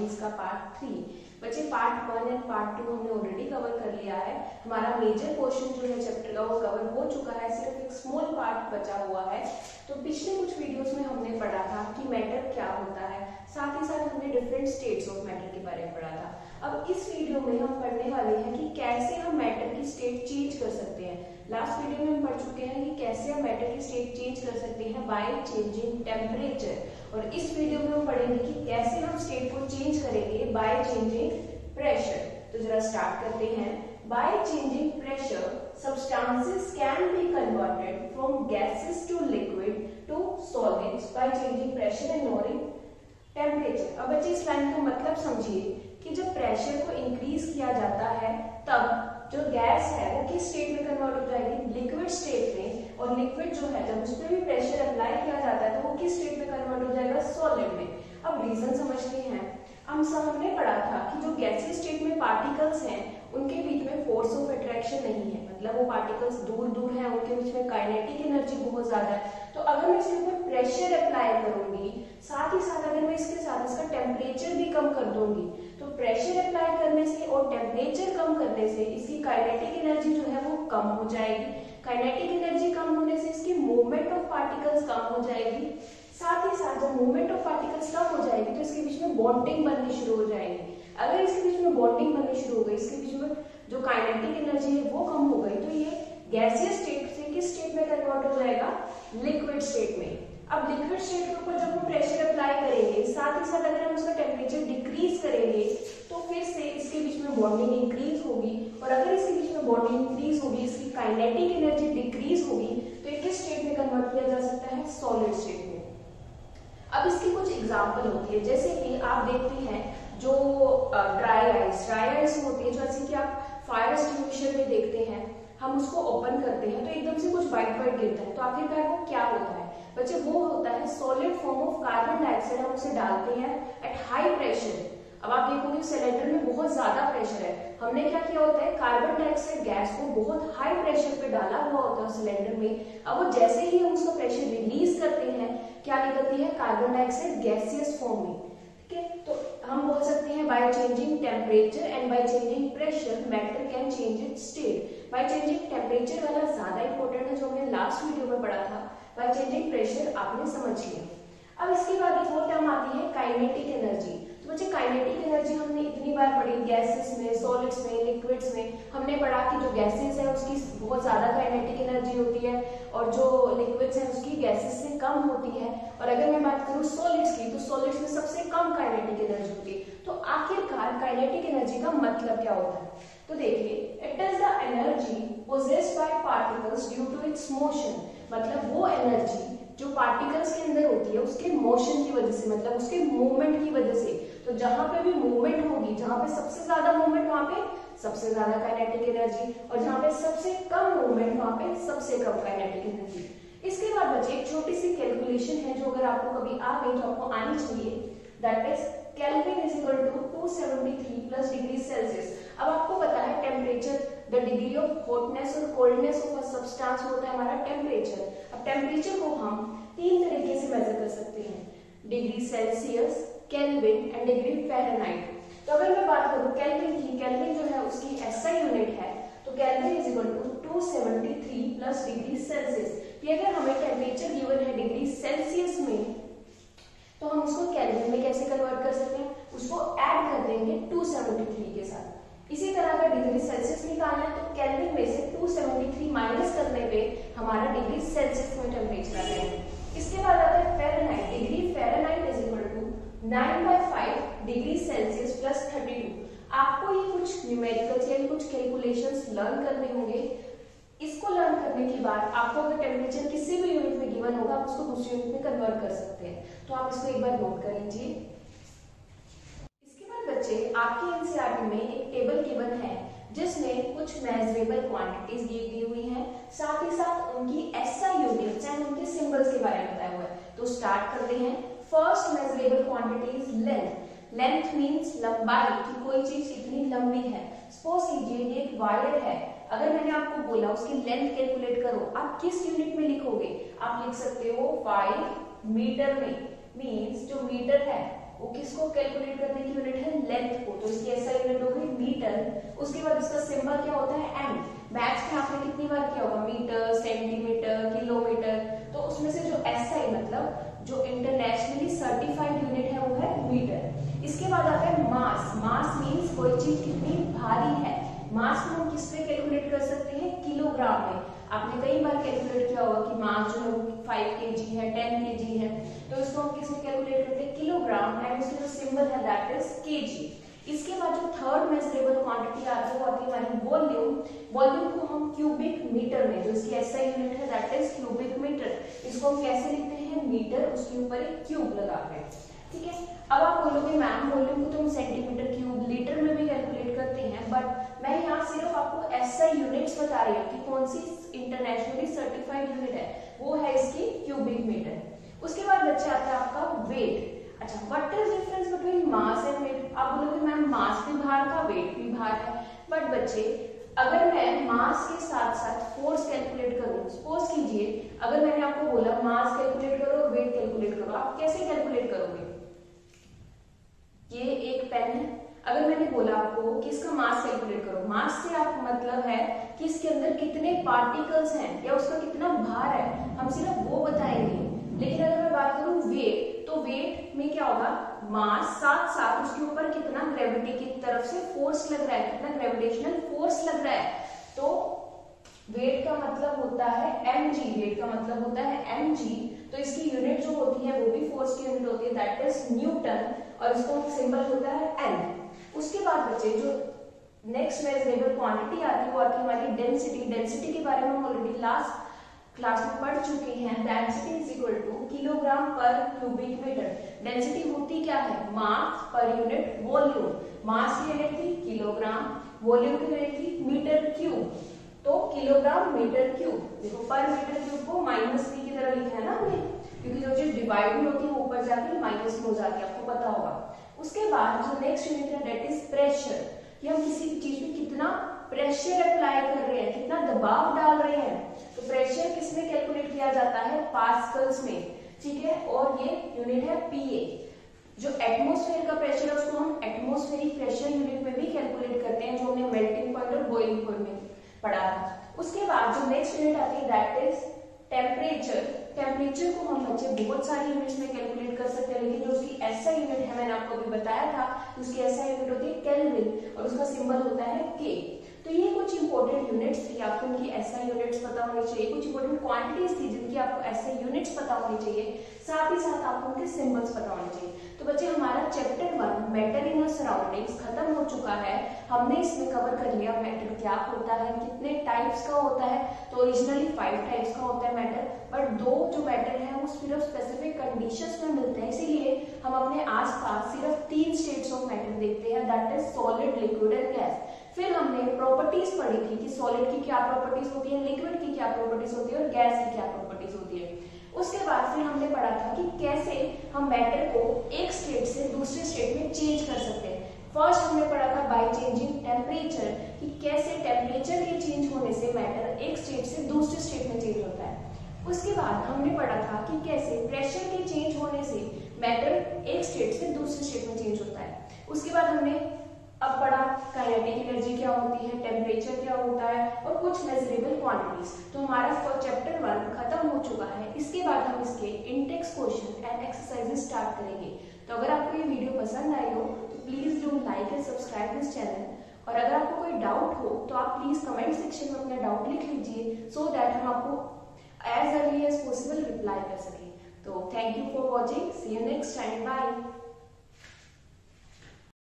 Accountings का part 3। बच्चे part 1 and part 2 हमने ऑलरेडी कवर कर लिया है। हमारा मेजर पोर्शन जो है चैप्टर का वो कवर हो चुका है, सिर्फ एक स्मॉल पार्ट बचा हुआ है। तो पिछले कुछ वीडियोस में हमने पढ़ा था कि मैटर क्या होता है, साथ ही साथ हमने डिफरेंट स्टेट्स ऑफ मैटर के बारे में पढ़ा था। अब इस वीडियो में हम पढ़ने वाले हैं कि कैसे हम मैटर की स्टेट चेंज कर सकते हैं। लास्ट वीडियो में हम पढ़ चुके हैं कि कैसे हम मैटर की स्टेट चेंज कर सकते हैं बाय चेंजिंग टेम्परेचर, और इस वीडियो में हम पढ़ेंगे कि कैसे हम स्टेट को चेंज करेंगे बाय चेंजिंग प्रेशर। तो जरा स्टार्ट करते हैं। By changing pressure, substances can be converted from gases to liquid to solvents by changing pressure and lowering temperature। अब बच्चे इस लाइन का मतलब समझिए कि जब प्रेशर को इंक्रीज किया जाता है तब जो गैस है वो किस स्टेट में कन्वर्ट हो जाएगी, लिक्विड स्टेट में, और लिक्विड जो है जब उस पर भी प्रेशर अप्लाई किया जाता है तो वो किस स्टेट में कन्वर्ट हो जाएगा, सॉलिड में। अब रीजन समझते हैं। हम सबने पढ़ा था कि जो गैसीय स्टेट में पार्टिकल्स हैं उनके बीच में फोर्स ऑफ अट्रैक्शन नहीं है, मतलब वो पार्टिकल्स दूर दूर हैं, उनके बीच में काइनेटिक एनर्जी बहुत ज्यादा है। तो अगर मैं इसके ऊपर प्रेशर अप्लाई करूंगी, साथ ही साथ अगर मैं इसके साथ इसका टेम्परेचर भी कम कर दूंगी, तो प्रेशर अप्लाई करने से और टेम्परेचर कम करने से इसकी काइनेटिक एनर्जी जो है वो कम हो जाएगी। काइनेटिक एनर्जी कम होने से इसकी मूवमेंट ऑफ पार्टिकल्स कम हो जाएगी। साथ ही साथ जब मूवमेंट ऑफ पार्टिकल्स कम हो जाएगी तो इसके बीच में बॉन्डिंग बननी शुरू हो जाएगी। अगर इसके बीच में बॉन्डिंग बननी शुरू हो गई, इसके बीच में जो काइनेटिक एनर्जी है वो कम हो गई, तो ये गैसीय स्टेट से किस स्टेट में कन्वर्ट हो जाएगा, लिक्विड स्टेट में। अब लिक्विड स्टेट के ऊपर जब हम प्रेशर अप्लाई करेंगे, साथ ही साथ अगर हम उसका टेम्परेचर डिक्रीज करेंगे, तो फिर से इसके बीच में बॉन्डिंग इंक्रीज होगी, और अगर इसके बीच में बॉन्डिंग इंक्रीज होगी, इसकी काइनेटिक एनर्जी डिक्रीज होगी, तो ये किस स्टेट में कन्वर्ट किया जा सकता है, सॉलिड स्टेट में। अब इसकी कुछ एग्जाम्पल होती है, जैसे कि आप देखते हैं जो ड्राई आइस होती है, जैसे कि आप फायर एक्सटिंग्विशर में देखते हैं, हम उसको ओपन करते हैं तो एकदम से कुछ वाइट गिरता है, तो आखिरकार वो क्या होता है बच्चे, वो होता है solid form of carbon dioxide. हम उसे डालते हैं एट हाई प्रेशर। अब आप देखोगे सिलेंडर में बहुत ज्यादा प्रेशर है, हमने क्या किया होता है, कार्बन डाइऑक्साइड गैस को बहुत हाई प्रेशर पे डाला हुआ होता है सिलेंडर में। अब वो जैसे ही हम उसका प्रेशर रिलीज करते हैं, क्या निकलती है, कार्बन डाइऑक्साइड गैसियस फॉर्म में। ठीक है, तो हम बोल सकते हैं by changing temperature and by changing pressure matter can change its state. By changing temperature वाला ज्यादा इंपॉर्टेंट है जो हमने लास्ट वीडियो में पढ़ा था, बाय चेंजिंग प्रेशर आपने समझ लिया। अब इसके बाद एक और टर्म आती है काइनेटिक एनर्जी। तो बच्चे काइनेटिक एनर्जी हमने इतनी बार पढ़ी, गैसेस में, सॉलिड्स में, लिक्विड्स में। हमने पढ़ा कि जो गैसेस है उसकी बहुत ज्यादा काइनेटिक एनर्जी होती है, और जो लिक्विड्स है उसकी गैसेस से कम होती है, और अगर मैं बात करूँ सॉलिड्स की तो सॉलिड्स में सबसे कम काइनेटिक एनर्जी होती है। तो आखिरकार काइनेटिक एनर्जी का मतलब क्या होता है, तो देखिए, it is the energy possessed by particles due to its motion. मतलब वो एनर्जी जो पार्टिकल्स के अंदर होती है उसके मोशन की वजह से, मतलब उसके मूवमेंट की वजह से। तो जहां पे भी मूवमेंट होगी, जहां पे सबसे ज्यादा मूवमेंट वहां पे सबसे ज्यादा काइनेटिक एनर्जी, और जहां पे सबसे कम मूवमेंट वहां पे सबसे कम काइनेटिक एनर्जी। इसके बाद बच्चे एक छोटी सी कैलकुलेशन है जो अगर आपको कभी आ गई तो आपको आनी चाहिए, that is kelvin is equal to 273 plus degree Celsius. अब आपको पता है temperature, the degree of hotness और कोल्डनेस ऑफ अ सब्सटेंस होता है हमारा टेम्परेचर। अब टेम्परेचर को हम 3 तरीके से मेजर कर सकते हैं, degree Celsius, kelvin and degree Fahrenheit. तो अगर मैं बात करूं केल्विन की, केल्विन जो है उसकी एसआई यूनिट है, तो kelvin is equal to 273 plus degree Celsius. ये अगर हमें टेम्परेचर गिवन है डिग्री सेल्सियस में, तो हम उसको केल्विन में कैसे कन्वर्ट कर सकते हैं, उसको ऐड कर देंगे 273 के साथ। इसी तरह अगर डिग्री सेल्सियस निकालना है तो केल्विन में से 273 माइनस करने पे हमारा डिग्री सेल्सियस में टेम्परेचर आ जाएगा। इसके बाद आता है Fahrenheit. Degree Fahrenheit is equal to 9/5 degree Celsius plus 32। आपको ये कुछ न्यूमेरिकल या कुछ कैलकुलेशंस लर्न करने होंगे। इसको लर्न करने के बाद आपको अगर टेम्परेचर किसी भी यूनिट में गिवन होगा, आप उसको दूसरी यूनिट में कन्वर्ट कर सकते हैं। तो आप इसको एक बार नोट कर लीजिए। बच्चे आपकी एनसीईआरटी में एक टेबल गिवन है जिसमें कुछ मेजरेबल क्वांटिटीज दी हुई हैं, साथ ही साथ उनकी एसआई यूनिट्स एंड उनके सिंबल्स के बारे में बताया हुआ है। तो स्टार्ट करते हैं। First measurable quantity is length. Length means लंबाई, कि कोई चीज कितनी लंबी है। सपोज कीजिए ये एक वायर है, अगर मैंने आपको बोला उसकी लेंथ कैलकुलेट करो, आप किस यूनिट में लिखोगे, आप लिख सकते हो 5 मीटर में। मींस जो मीटर है वो किसको कैलकुलेट करने की यूनिट है? लेंथ को। तो इसकी ऐसा यूनिट हो गई मीटर। उसके बाद इसका सिंबल क्या होता है? एम। मैथ्स में आपने कितनी बार किया होगा मीटर, सेंटीमीटर, किलोमीटर, तो उसमें से जो एसआई मतलब जो इंटरनेशनली सर्टिफाइड यूनिट है वो है मीटर। इसके बाद आता है मास। मास मीन्स कोई चीज कितनी भारी है। मास को हम किस पे कैलकुलेट कर सकते हैं? किलोग्राम में। आपने कई बार कैलकुलेट किया होगा कि मास जो है वो 5 kg है, 10 kg है, तो इसको हम किस में कैलकुलेट करते हैं? किलोग्राम। एंड इसका जो सिंबल है दैट इज kg। इसके बाद जो थर्ड मेजरेबल क्वांटिटी आती है वो आती है हमारी वॉल्यूम। वॉल्यूम को हम क्यूबिक मीटर में, जो इसकी एसआई यूनिट है दैट इज क्यूबिक मीटर, इसको हम कैसे लिखते हैं? मीटर, उसके ऊपर एक क्यूब लगाते हैं, ठीक है। अब आप बोलोगे मैम वॉल्यूम को तो हम सेंटीमीटर क्यूब, लीटर में भी कैलकुलेट करते हैं, बट मैं यहाँ सिर्फ आपको एसआई यूनिट्स बता रही हूँ कि कौन सी इंटरनेशनली सर्टिफाइड यूनिट है, वो है इसकी क्यूबिक मीटर। उसके बाद बच्चा आता है आपका वेट। अच्छा, what is difference between mass and weight? आप बोलोगे मैम मास भी भार का, वेट भी भार है, बट बच्चे अगर मैं मास के साथ साथ फोर्स कैलकुलेट करूं, सपोज कीजिए अगर मैंने आपको बोला मास कैलकुलेट करो, वेट कैलकुलेट करो, आप कैसे कैलकुलेट करोगे? ये एक पेन है, अगर मैंने बोला आपको कि इसका मास कैलकुलेट करो, मास से आप मतलब है कि इसके अंदर कितने पार्टिकल्स हैं या उसका कितना भार है, हम सिर्फ वो बताएंगे। लेकिन अगर मैं बात करूं वेट, तो वेट में क्या होगा? मास साथ साथ उसके ऊपर कितना ग्रेविटी की तरफ से फोर्स लग रहा है, कितना ग्रेविटेशनल फोर्स लग रहा है। तो वेट का मतलब होता है mg, वेट का मतलब होता है mg, तो इसकी यूनिट जो होती है वो भी फोर्स की यूनिट होती है दैट इज न्यूटन, और इसको सिंबल होता है N। उसके बाद बच्चे जो नेक्स्ट मेजरेबल क्वांटिटी आती है वो आती है हमारी डेंसिटी। डेंसिटी के बारे में हम ऑलरेडी लास्ट क्लास में पढ़ चुके हैं। Density is equal to kilogram per cubic metre. Density होती क्या है? मास पर यूनिट वॉल्यूम। मास की यूनिट थी किलोग्राम, वॉल्यूम की यूनिट थी मीटर क्यूब, तो किलोग्राम मीटर क्यूब। देखो पर मीटर क्यूब को -3 की तरह लिखा है ना हमने, क्योंकि जो चीज डिवाइड में होती है वो ऊपर जाके माइनस में हो जाती है, आपको पता होगा। उसके बाद जो नेक्स्ट यूनिट है दैट इज प्रेशर, कि हम किसी चीज में कितना प्रेशर अप्लाई कर रहे हैं, कितना दबाव डाल रहे हैं। तो प्रेशर किसमें कैलकुलेट किया जाता है? पास्कल्स में, ठीक है। और ये यूनिट है पीए। जो एटमॉस्फेयर का प्रेशर है उसको हम एटमॉस्फेरिक प्रेशर यूनिट में भी कैलकुलेट करते हैं, जो हमने मेल्टिंग पॉइंट और बॉइलिंग पॉइंट में पढ़ा था। उसके बाद जो नेक्स्ट यूनिट आती है दैट इज टेम्परेचर। टेम्परेचर को हम बच्चे बहुत सारी यूनिट्स में कैलकुलेट कर सकते हैं, लेकिन जो उसकी एसआई यूनिट है, मैंने आपको भी बताया था, उसकी एसआई यूनिट होती है केल्विन और उसका सिंबल होता है के। तो ये कुछ इंपॉर्टेंट यूनिट्स थी, आपको उनकी एसआई यूनिट्स पता होनी चाहिए। कुछ इंपॉर्टेंट क्वांटिटीज थी जिनकी आपको एसआई यूनिट्स पता होनी चाहिए, साथ ही साथ आपको उनके सिंबल्स पता होने चाहिए। तो बच्चे हमारा chapter 1 matter in your surroundings खत्म हो चुका है। हमने इसमें कवर कर लिया मैटर क्या होता है, कितने टाइप्स का होता है। तो ओरिजिनली 5 टाइप्स का होता है मैटर, बट 2 जो मैटर है वो सिर्फ स्पेसिफिक कंडीशंस में मिलते हैं, इसीलिए हम अपने आसपास सिर्फ 3 स्टेट्स ऑफ मैटर देखते हैं that is solid, liquid and gas. फिर हमने प्रॉपर्टीज पढ़ी थी कि सॉलिड की क्या प्रॉपर्टीज होती है, लिक्विड की क्या प्रॉपर्टीज होती है और गैस की क्या प्रॉपर्टीज होती है। उसके बाद फिर हमने पढ़ा था कि कैसे हम मैटर को एक स्टेट से दूसरे स्टेट में चेंज कर सकते हैं। फर्स्ट हमने पढ़ा था बाय चेंजिंग टेम्परेचर, कि कैसे टेम्परेचर के चेंज होने से मैटर एक स्टेट से दूसरे स्टेट में चेंज होता है। उसके बाद हमने पढ़ा था कि कैसे प्रेशर के चेंज होने से मैटर एक स्टेट से दूसरे स्टेट में चेंज होता है। उसके बाद हमने अब पढ़ा काइनेटिक एनर्जी क्या होती है, टेम्परेचर क्या होता है और कुछ मेजरेबल क्वांटिटीज। तो हमारा चैप्टर 1 खत्म हो चुका है। इसके बाद हम इसके intext question and exercises start करेंगे। तो अगर आपको ये वीडियो पसंद आई हो तो please do like and subscribe this channel, और अगर आपको कोई डाउट हो तो आप प्लीज कमेंट सेक्शन में अपना डाउट लिख लीजिए, सो दैट हम आपको as early as possible reply कर सकें। तो thank you for watching, see you next time, bye.